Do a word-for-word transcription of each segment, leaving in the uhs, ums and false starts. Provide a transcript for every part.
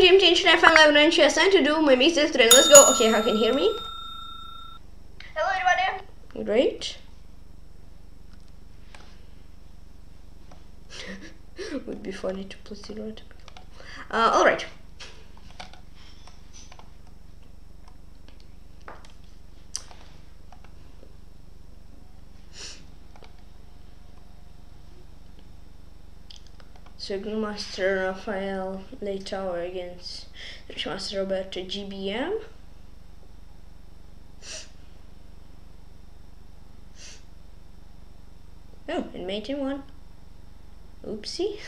Welcome gym change to Rafael Leitauer and it's time to do my measles drill. Let's go. Okay, how can you hear me? Hello everybody. Great. Would be funny to play zero. Uh, alright. So Grandmaster Rafael Leitauer against Grandmaster Roberto G B M. Oh, it made him one. Oopsie.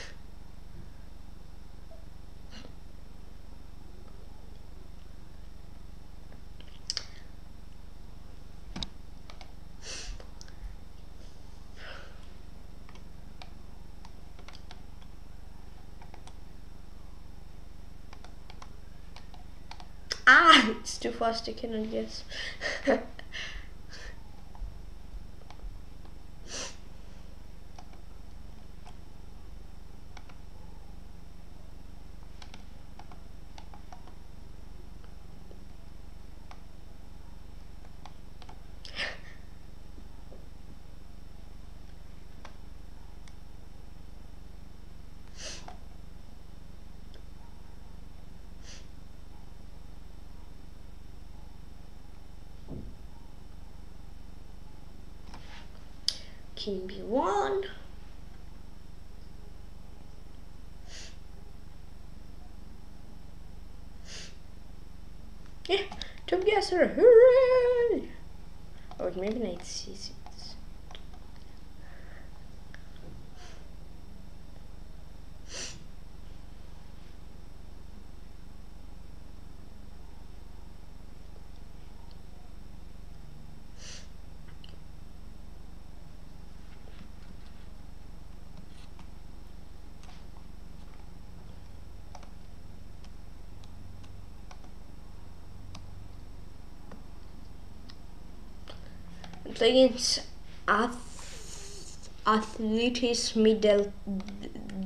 Ah, it's too fast, I cannot guess. King B one. Yeah, top guesser, hooray! Or maybe knight c six. Against Ath Athlitis_me_Deltio.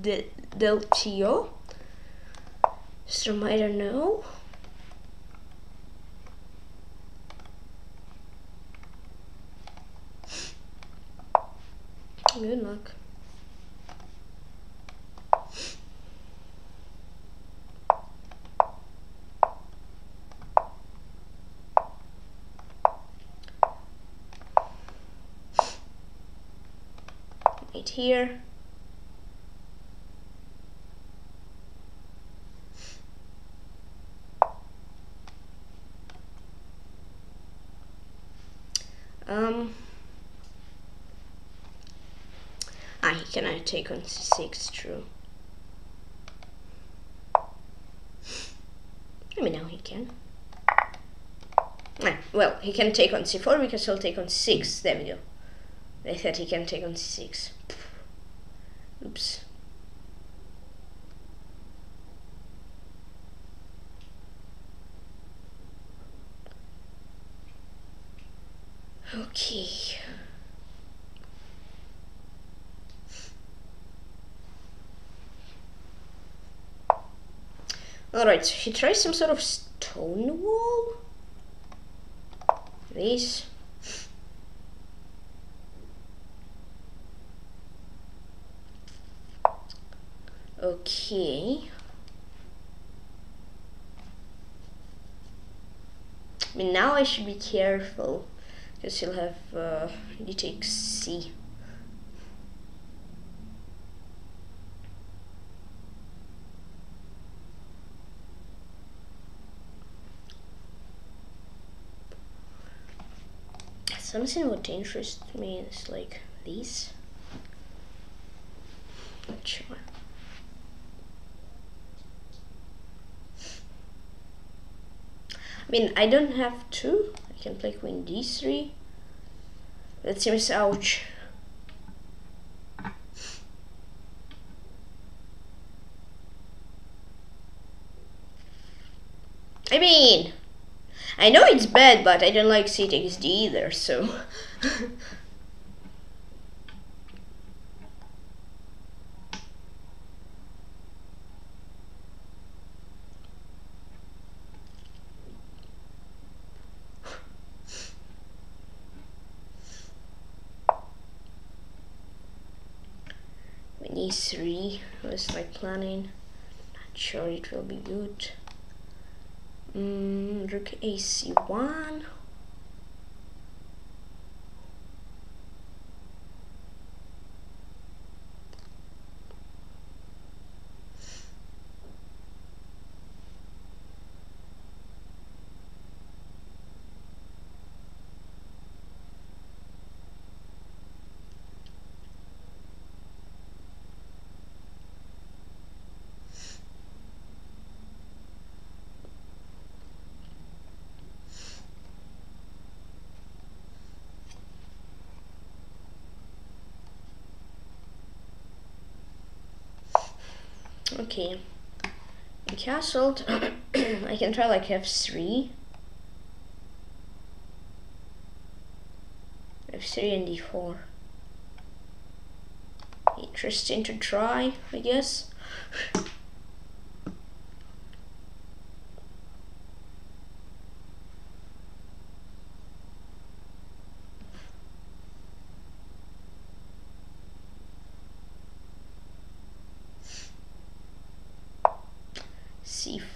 Del Del so I don't know. Good luck. Here. Um. Ah, can I take on c six? True. I mean, now he can. Ah, well, he can take on c four because he'll take on c six. There we go. They said he can take on c six. Oops. Okay. All right, so he tries some sort of stone wall. This. Okay. I mean, now I should be careful because he'll have uh, d takes c. Something what interests me is like these. Not sure. I mean, I don't have to. I can play queen d three. That seems ouch. I mean, I know it's bad, but I don't like c takes d either, so. these three was like planning. Not sure it will be good. Mm, rook a c one. Okay, castled. I can try like f three, f three and d four. Interesting to try, I guess.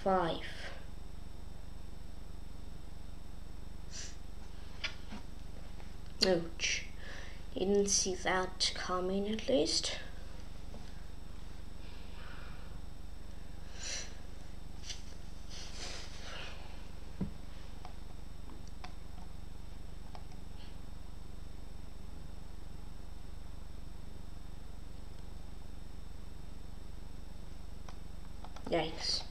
Five. Ouch. Didn't see that coming at least. Yikes.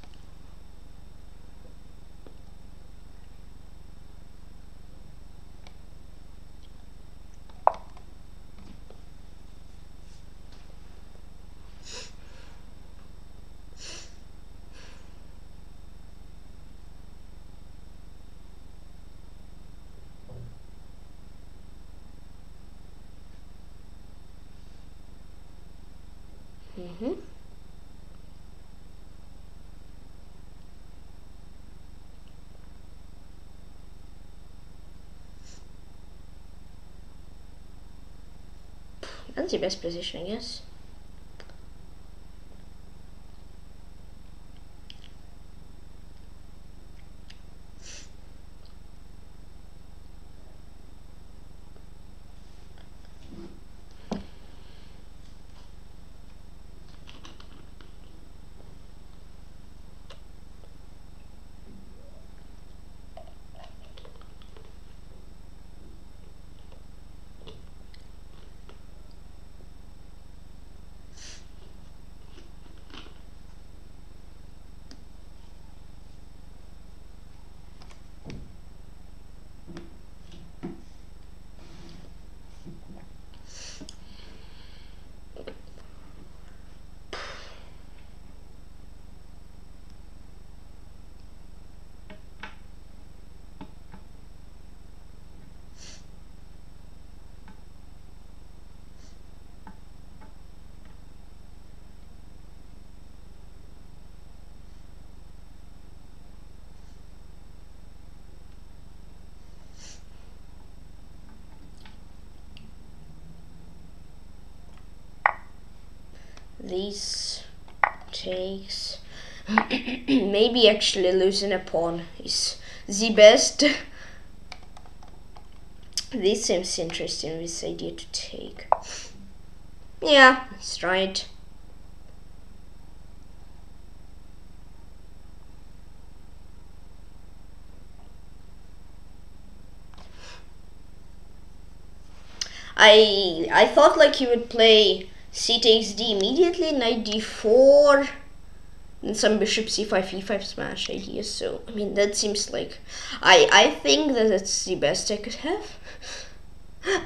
Mm-hmm. That's the best position, I guess. These takes maybe actually losing a pawn is the best. This seems interesting, this idea to take. Yeah, that's right. I I thought like he would play c takes d immediately, knight d four, and some bishop c five, e five smash idea. So I mean that seems like I I think that that's the best I could have.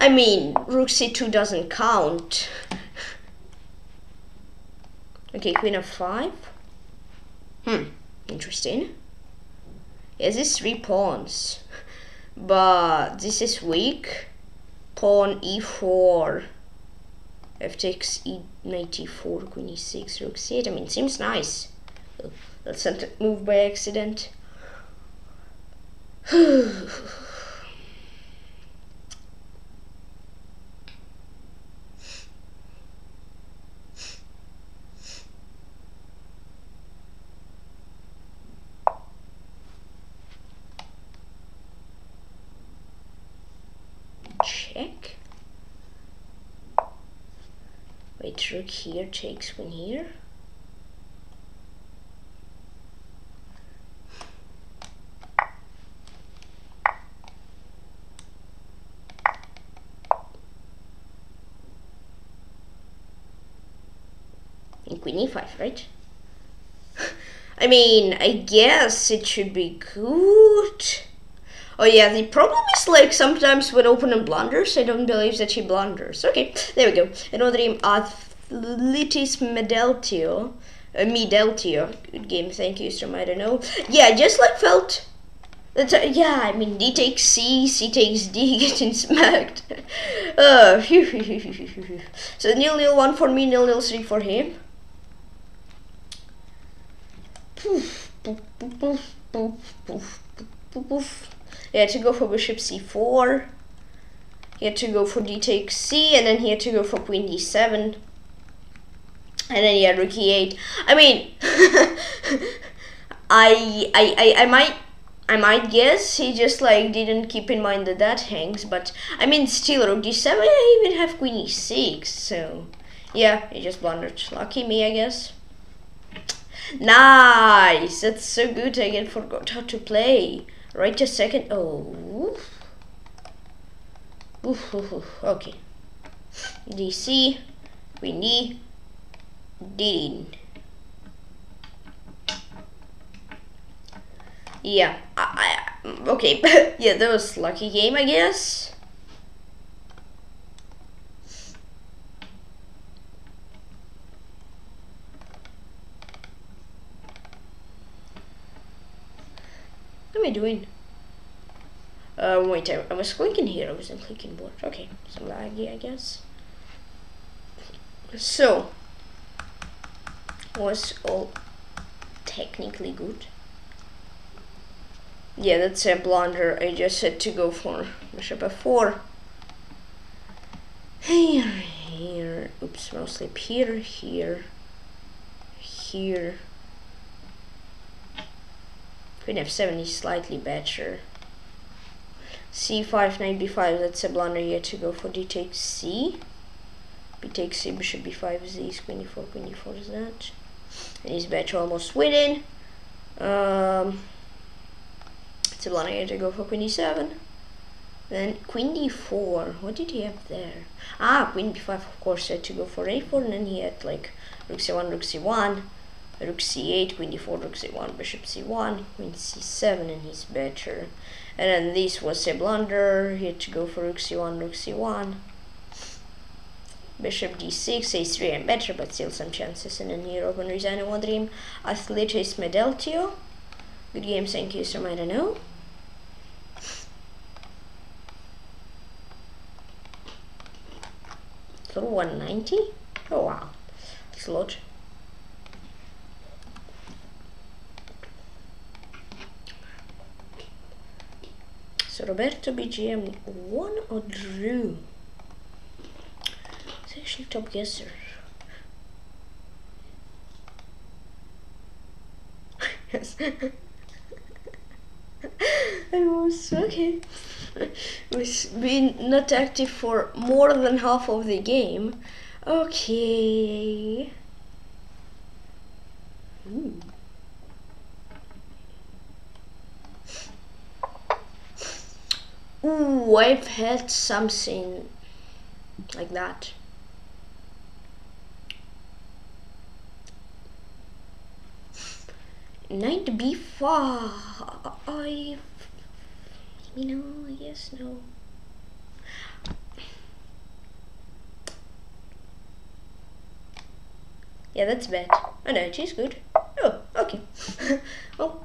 I mean rook c two doesn't count. Okay, queen f five. Hmm, interesting. Yeah, this is three pawns, but this is weak. Pawn e four. F takes e knight e four, queen e six, rook c eight. I mean, it seems nice. Oh, that's not a move by accident. check. Wait, rook here takes queen here. And queen e five, right? I mean, I guess it should be good. Oh yeah, the problem is like sometimes when opponent blunders, I don't believe that he blunders. Okay, there we go. Another game, Athlitis_me_Deltio. Deltio, uh, me Deltio. Good game, thank you, Storm. I don't know. Yeah, I just like felt. That's, uh, yeah, I mean, D takes C, C takes D, getting smacked. uh, so nil nil one for me, nil nil three for him. Poof, poof, poof, poof, poof, poof, poof. He had to go for bishop c four. He had to go for d takes c, and then he had to go for queen d seven. And then he had rook e eight. I mean, I, I, I, I might, I might guess he just like didn't keep in mind that that hangs. But I mean, still rook d seven. I even have queen e six. So yeah, he just blundered. Lucky me, I guess. Nice, that's so good. I again forgot how to play. Right a second. Oh, oof, oof, oof. Okay. D C, we need D. Yeah. I, I, okay. Yeah, that was lucky game, I guess. What am I doing? Uh, wait, I, I was clicking here, I wasn't clicking board. Okay, some laggy, I guess. So, was all technically good. Yeah, that's a blunder. I just had to go for bishop f four. Here, here, oops, mostly here, here, here. Queen f seven is slightly better. c five, knight b five, that's a blunder. Here to go for d takes c. b takes c, bishop b five is this, queen e four, queen e four is that. And it's better, almost winning. Um, it's a blunder. Here to go for queen e seven. Then queen d four, what did he have there? Ah, queen b five, of course, he had to go for a four, and then he had like rook c one, rook c one. Rook c eight, queen d four, rook c one, bishop c one, queen c seven, and he's better. And then this was a blunder. He had to go for rook c one, rook c one, bishop d six, a three, and better, but still some chances. And then here open resign in one dream. Athlitis_me_Deltio Deltio. Good game, thank you, so I don't know. Through one ninety? Oh wow, that's a lot. So Roberto G B M won or drew? It's actually top guesser. Yes. I was okay. It's been not active for more than half of the game. Okay. Ooh. Ooh, I've had something like that. Knight b five. You know, I guess no. Yeah, that's bad. Oh no, it is good. Oh, okay. Oh.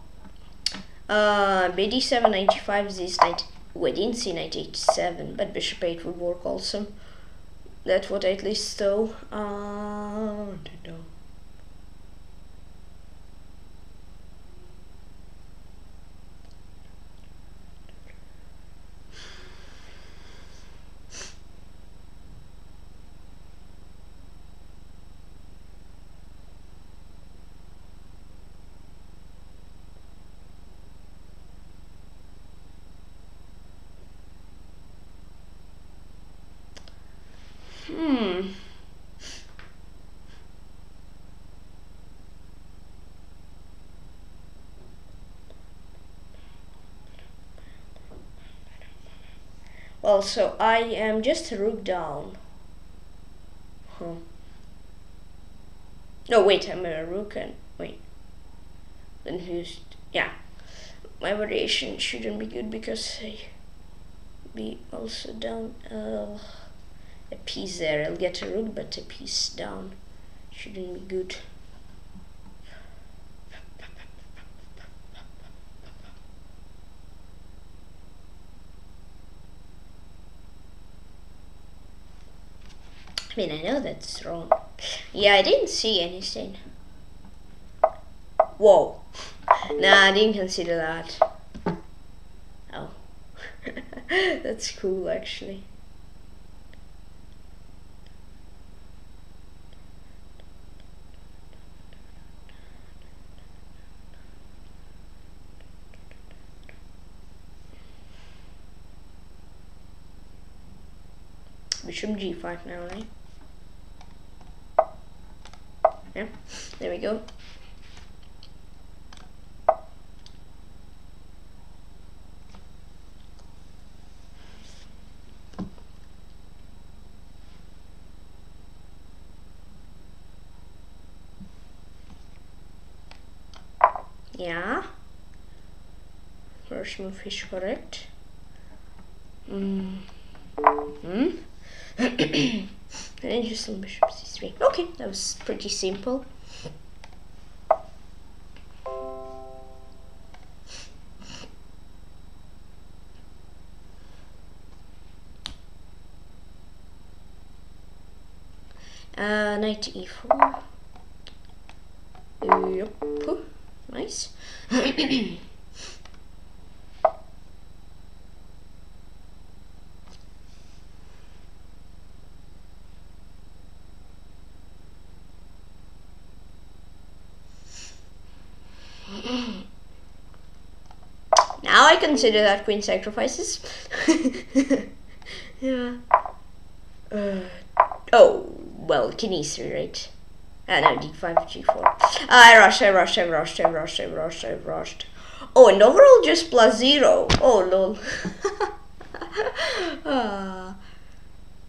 Uh, b d seven, knight g five, this knight. We didn't see knight h seven, but bishop eight would work also. That would at least though. Uh, I don't know. Well, so I am just a rook down. Huh. No, wait, I'm a rook and wait. Then who's, yeah. My variation shouldn't be good because I be also down uh, a piece there. I'll get a rook, but a piece down shouldn't be good. I mean, I know that's wrong. Yeah, I didn't see anything. Whoa. Nah, I didn't consider that. Oh. That's cool, actually. Bishop g five now, right? Yeah, there we go. Yeah. First move is correct. Mm. Hmm. And then just on bishop c three. Okay, that was pretty simple. Uh, knight to e four. Yep. Nice. Now I consider that queen sacrifices. Yeah. Uh, oh, well, king e three, right? Ah, no, d five, g four. I rushed, I rushed, I rushed, I rushed, I rushed, I rushed. Oh, and overall just plus zero. Oh, lol. Ah.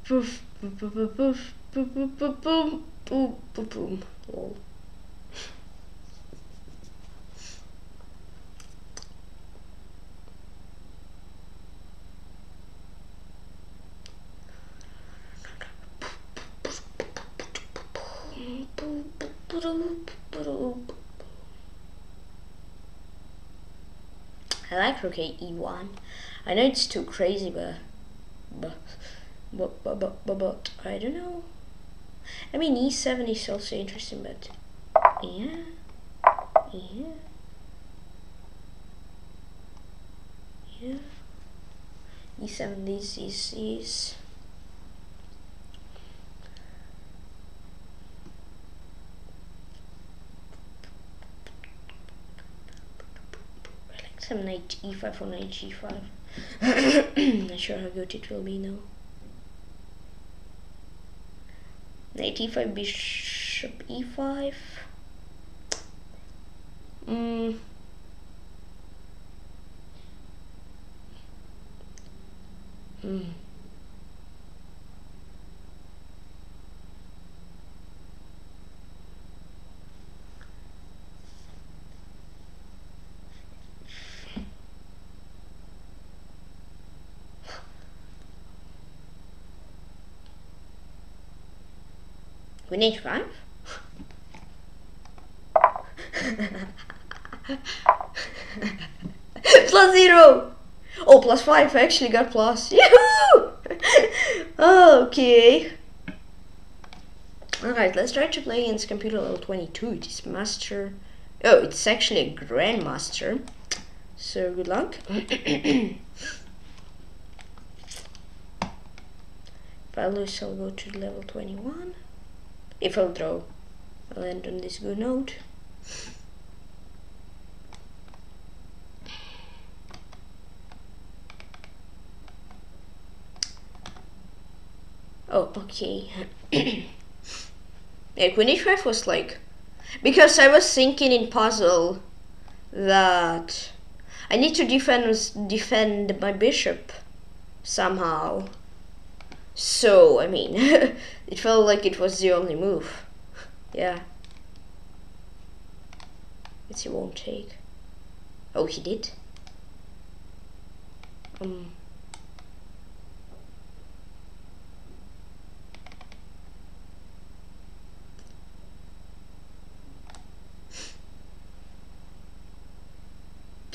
Poof, poof, poof, poof, poof, poof, poof, boom, boom, boom, boom, lol. I like rook e one. I know it's too crazy, but but, but but but but but I don't know. I mean, e seven is also interesting, but yeah, yeah, yeah. e seven, this is is. Some knight e five or knight g five. Not sure how good it will be now. Knight e five, bishop e five. Mm. Mm. Queen h five? Plus zero! Oh, plus five, I actually got plus. Yahoo! Okay. Alright, let's try to play against computer level twenty-two. It is master. Oh, it's actually a grandmaster. So, good luck. If I lose, I'll go to level twenty-one. If I'll draw, I'll end on this good note. Oh, okay. Yeah, queen h five was like, because I was thinking in puzzle that I need to defend defend my bishop, somehow. So, I mean, it felt like it was the only move. Yeah. It's he won't take. Oh, he did? Um.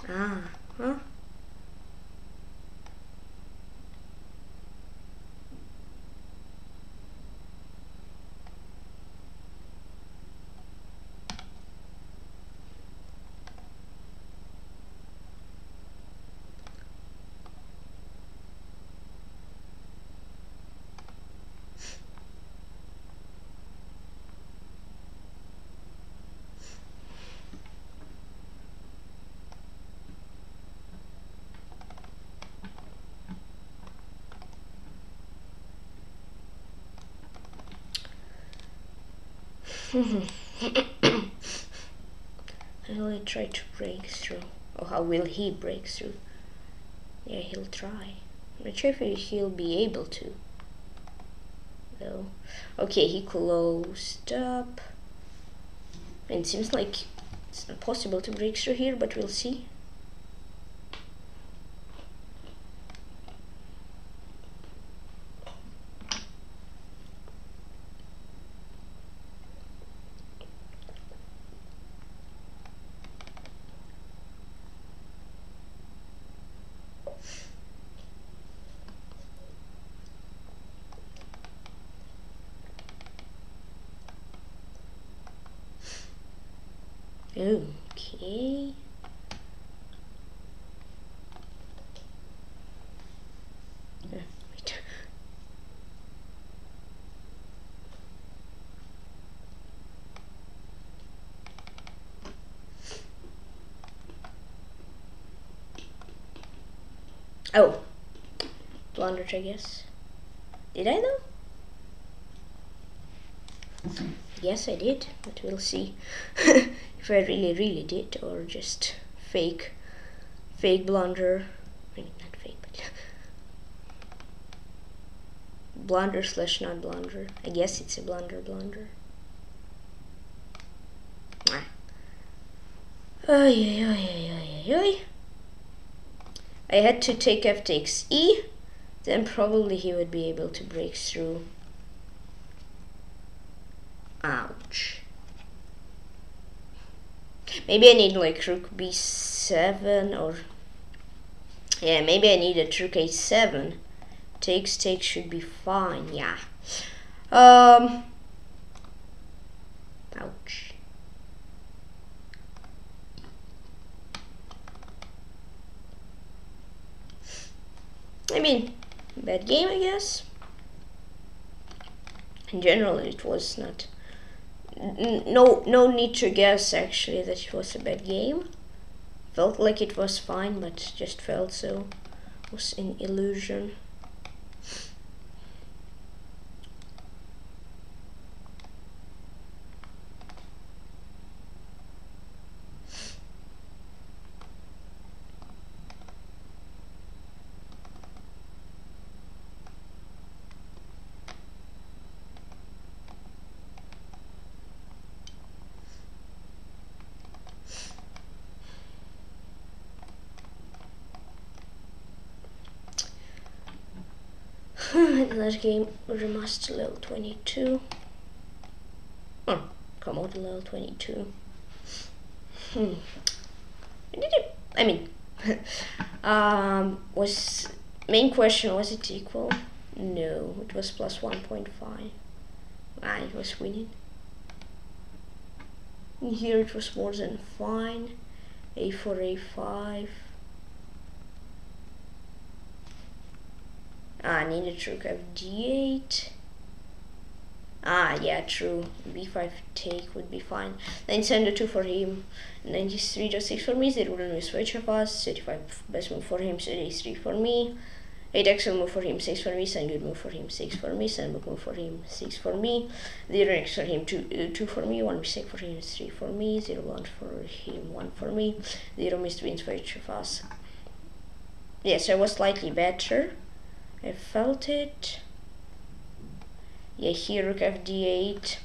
Ah, huh? I will try to break through. Oh, how will he break through? Yeah, he'll try. I'm not sure if he'll be able to. Though. Okay, he closed up. And it seems like it's not possible to break through here, but we'll see. Okay. Uh, wait. Oh, blundered, I guess. Did I though? Yes, I did, but we'll see if I really, really did, or just fake, fake blunder. I mean, not fake, but blunder slash not blunder. I guess it's a blunder, blunder. Mwah. Oy, oy, oy, oy, oy. I had to take f takes e, then probably he would be able to break through. Ouch. Maybe I need like rook b seven, or yeah, maybe I need a rook a seven. Takes takes should be fine. Yeah. Um. Ouch. I mean, bad game, I guess. In general, it was not. No, no need to guess actually that it was a bad game. Felt like it was fine, but just felt so. Was an illusion. Last game remastered level twenty-two. Oh, come on, level twenty-two. Hmm. Did it? I mean, um, was main question, was it equal? No, it was plus one point five. Ah, it was winning. In here it was more than fine. a four, a five. Ah, I needed rook f d eight. Ah, yeah, true. b five take would be fine. Then send a two for him. ninety-three point six for me. Zero run with switch of us. thirty-five best move for him. thirty-three for me. eight excellent move for him. six for me. Sun good move for him. six for me. Sun book move for him. six for me. zero next for him. two, uh, two for me. one mistake for him. three for me. zero one for him. one for me. zero missed wins for each of us. Yes, I was slightly better. I felt it. Yeah, here rook f d eight.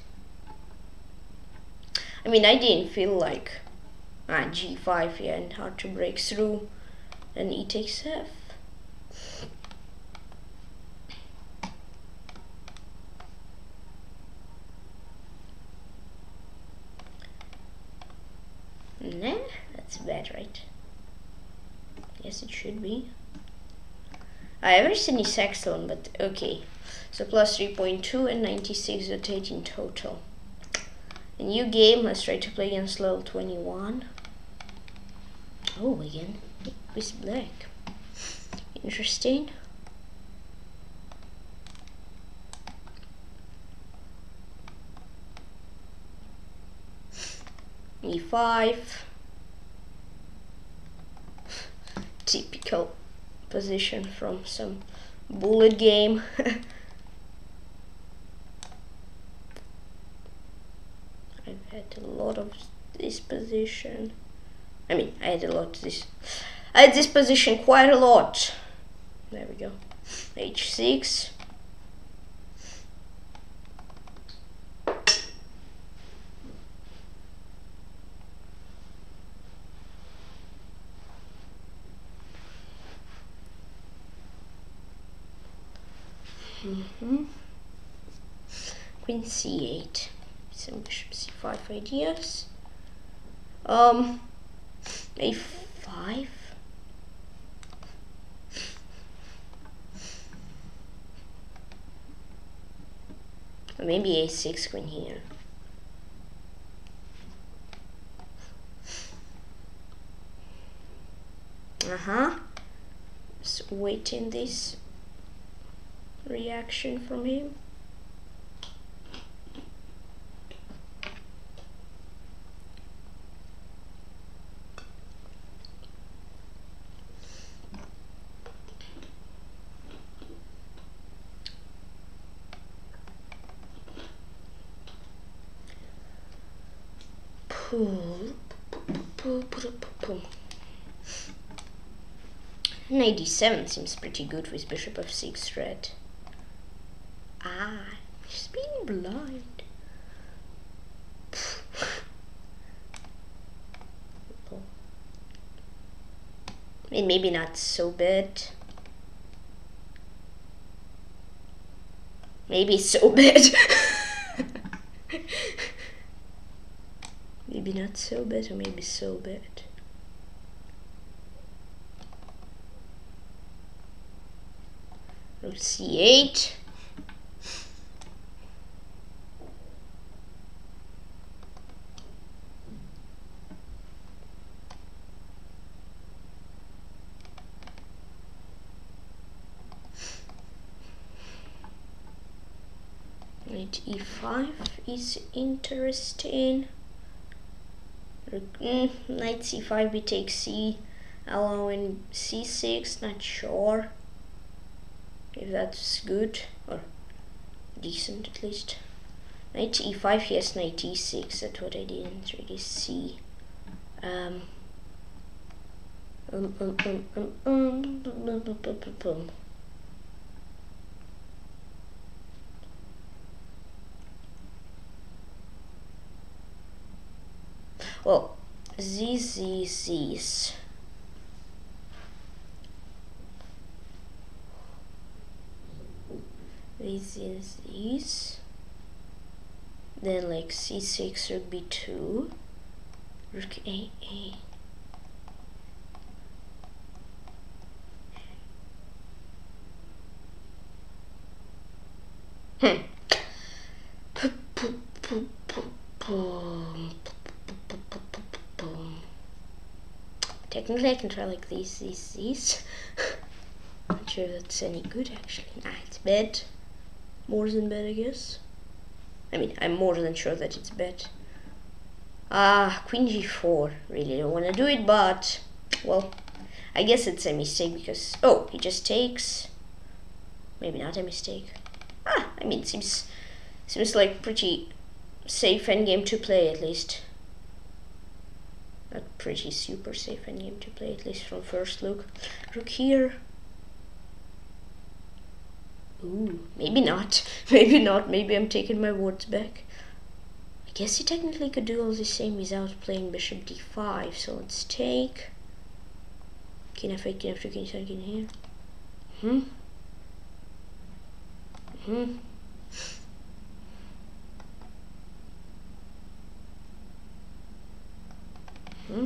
I mean, I didn't feel like ah, g five, yeah, and hard to break through, and e takes f. Nah, that's bad, right? Yes, it should be. I ever seen is excellent, but okay. So plus three point two and ninety-six point eight in total. A new game, let's try to play against level twenty-one. Oh, again, with black. Interesting. e five. Typical position from some bullet game. I've had a lot of this position. I mean, I had a lot of this. I had this position quite a lot. There we go. h six. Mm-hmm. Queen c eight. Some bishop c five ideas. Um, a five. Or maybe a six queen here. Uh huh. So waiting this reaction from him. ninety-seven seems pretty good with bishop f six threat. Ah, she's being blind. I mean, maybe not so bad. Maybe so bad. Maybe not so bad, or maybe so bad. Rook c eight. e five is interesting. Mm, knight c five, b takes c, allowing c six, not sure if that's good or decent at least. Knight e five, yes, knight e six, that's what I didn't really see. Um, um, um, um, um, um, um, um, um, um. Well, z z z's. These is these. Then like c six, rook b two, rook a eight. Hmm. Technically I can try like these, these, these. Not sure if that's any good actually. Nah, it's bad. More than bad, I guess. I mean, I'm more than sure that it's bad. Ah, queen g four. Really don't want to do it, but... well, I guess it's a mistake because... oh, he just takes. Maybe not a mistake. Ah, I mean, it seems... seems like pretty safe endgame to play, at least. Not pretty super safe endgame to play, at least from first look. Rook here. Ooh, maybe not. Maybe not. Maybe I'm taking my words back. I guess he technically could do all the same without playing bishop d five. So let's take. King f eight, king f two, king c seven, king here. Hmm. Hmm. Hmm.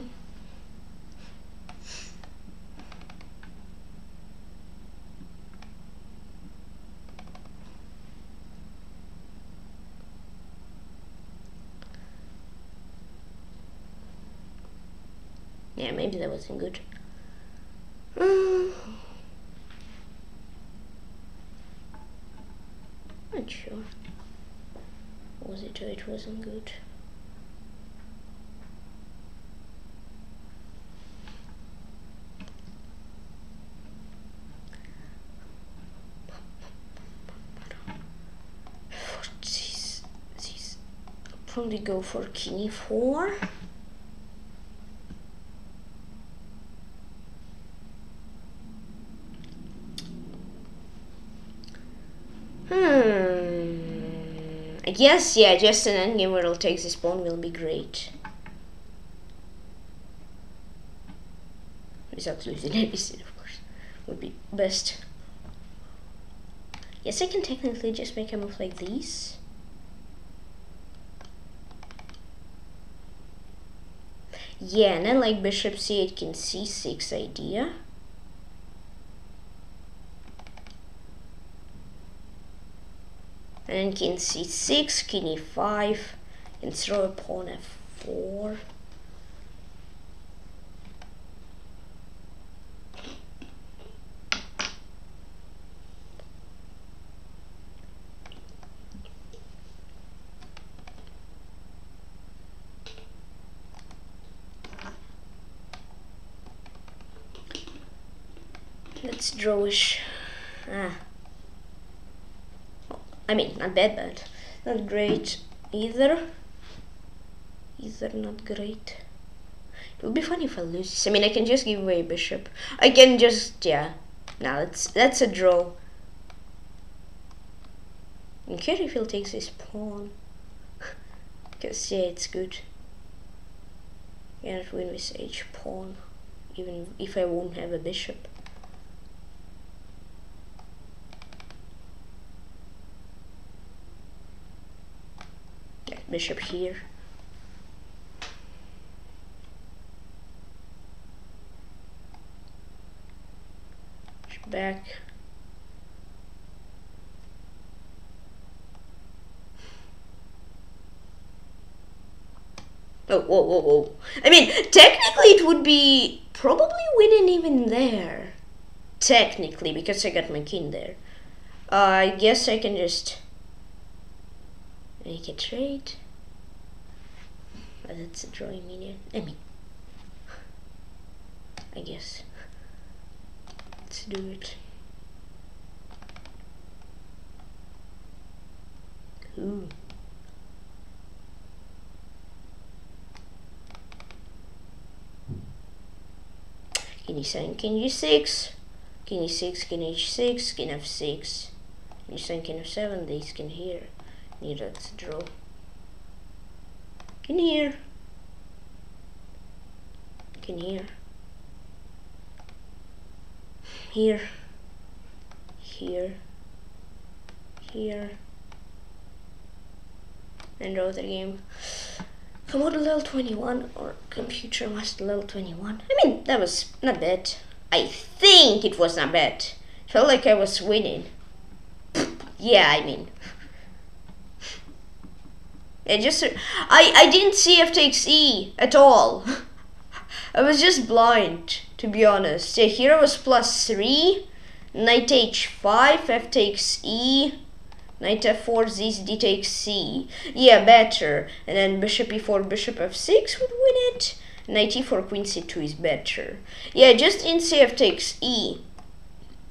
Yeah, maybe that wasn't good. Um, not sure. Was it or it wasn't good? These, these. I'll probably go for king e four. Yes, yeah, just an endgame where I'll take this pawn will be great. Without losing anything, of course, would be best. Yes, I can technically just make a move like this. Yeah, and I like bishop c eight, king c six idea. And king c six, king e five, and throw a pawn f four. Let's draw a sh ah. I mean, not bad, but not great either. Either not great. It would be funny if I lose this. I mean, I can just give away a bishop. I can just, yeah. Now that's that's a draw. I care if he'll take this pawn. Because yeah, it's good. I cannot win with h pawn, even if I won't have a bishop. Bishop here. Bishop back. Oh, whoa, whoa, whoa. I mean, technically it would be probably winning even there. Technically, because I got my king there. Uh, I guess I can just make a trade. That's a drawing minion. I mean, I guess. Let's do it. Ooh. King e seven, king g six, king e six, king h six, king f six, king e seven, king f seven, this king here. Need let's draw. King here. King here. Here. Here. Here. And draw the game. Commodore level twenty-one or computer master level twenty-one. I mean, that was not bad. I think it was not bad. Felt like I was winning. Yeah, I mean. I just I I didn't see f takes e at all. I was just blind, to be honest. Yeah, here I was plus three, knight h five, f takes e, knight f four, z d takes c. Yeah, better. And then bishop e four, bishop f six would win it. Knight e four, queen c two is better. Yeah, I just didn't see f takes e.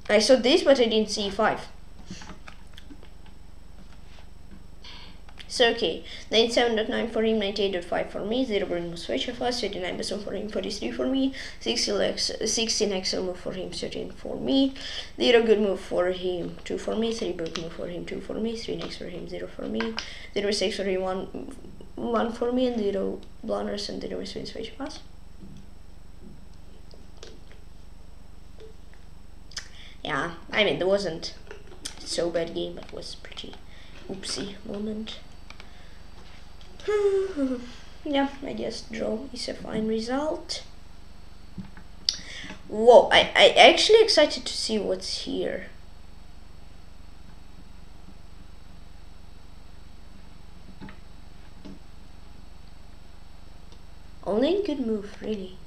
I saw this, but I didn't see e five. So okay, ninety-seven point nine for him, ninety-eight point five for me, zero brain move switch of us, thirty-nine percent for him, forty-three for me, sixteen excellent move for him, thirteen for me, zero good move for him, two for me, three good move for him, two for me, three next for him, zero for me, zero six for him, one one for me, and zero blunders and zero swing switch of us. Yeah, I mean, there wasn't so bad game, but it was pretty oopsie moment. Yeah, I guess draw is a fine result. Whoa, I, I actually excited to see what's here. Only good move, really.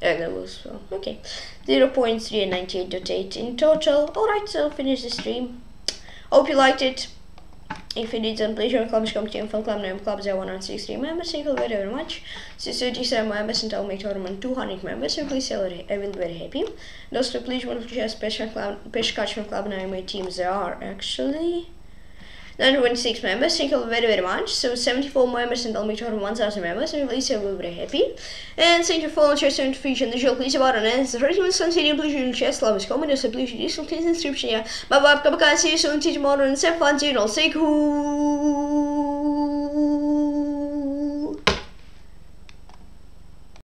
And that was so okay. zero point three and ninety-eight point eight in total. Alright, so finish the stream. Hope you liked it. If you did, then please join clubs, come to your fan club, name clubs, I one hundred sixty members, thank you very much. Since thirty-seven members and I'll make tournament two hundred members, so please tell it, I will be very happy. Also, please want to just Pesca Club, Pesca Club, now my teams there are actually nine hundred twenty-six members, thank you very very much. So seventy-four members and I'll make tournament one thousand members, and please I will be very happy. And thank you for following chest and feature and the show, please about an answer. Please join chest, love is comment, so please listen to the description. Bye bye, see you soon, see you tomorrow, and have fun, you know, say cool.